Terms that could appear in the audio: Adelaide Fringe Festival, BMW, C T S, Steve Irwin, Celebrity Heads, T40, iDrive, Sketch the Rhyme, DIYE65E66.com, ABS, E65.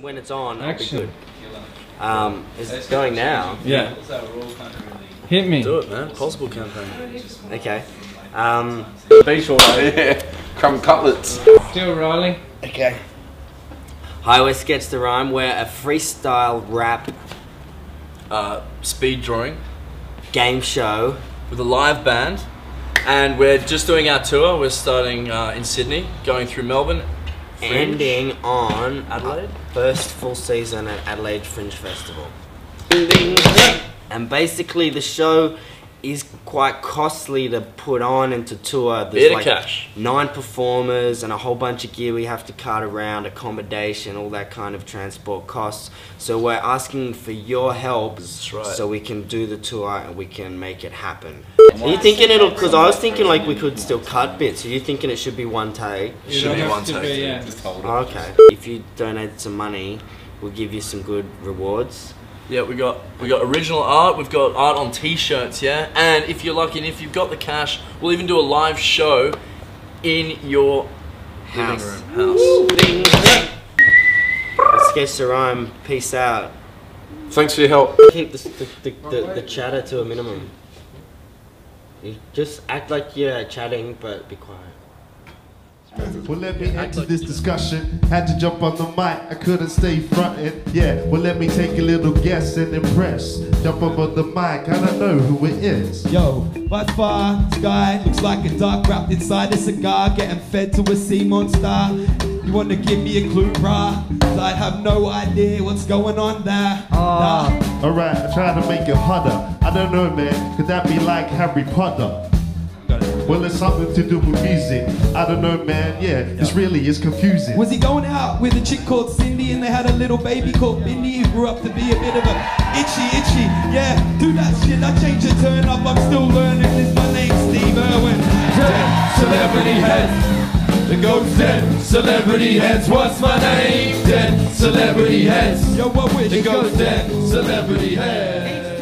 when it's on, action. It'll be good. It's going now. Yeah. Hit me. Do it, man. Possible campaign. Okay. Be sure. Yeah. Crumb cutlets. Still rolling. Okay. Hi, we're Sketch the Rhyme. We're a freestyle rap, speed drawing, game show with a live band, and we're just doing our tour. We're starting in Sydney, going through Melbourne, ending on Adelaide. First full season at Adelaide Fringe Festival. And basically, the show is quite costly to put on and to tour. There's bit of like cash. 9 performers and a whole bunch of gear we have to cart around, accommodation, all that kind of transport costs. So we're asking for your help. That's right. So we can do the tour and we can make it happen. Are you thinking it'll, because I was thinking like we could still cut bits. Are you thinking it should be one take? It should be one take. Be, yeah. Just hold it. Okay. If you donate some money, we'll give you some good rewards. Yeah, we got original art, we've got art on t-shirts, yeah? And if you're lucky and if you've got the cash, we'll even do a live show in your house. Living room. Sketch the Rhyme, peace out. Thanks for your help. Keep the chatter to a minimum. You just act like you're chatting, but be quiet. Well, let me enter this discussion. Had to jump on the mic, I couldn't stay frontin'. Yeah, well, let me take a little guess and impress. Jump up on the mic, I don't know who it is. Yo, by far, sky looks like a duck wrapped inside a cigar, getting fed to a sea monster. You wanna give me a clue, brah? I have no idea what's going on there. Nah. Alright, I try to make it harder. I don't know, man, could that be like Harry Potter? Well, it's something to do with music. I don't know, man, yeah, this really is confusing. Was he going out with a chick called Cindy and they had a little baby called Bindi who grew up to be a bit of a itchy, yeah, do that shit, I change a turn up, I'm still learning this, my name's Steve Irwin. Dead celebrity heads, the goat's dead celebrity heads, what's my name? Dead celebrity heads, yo, what wish? The goat's dead celebrity heads.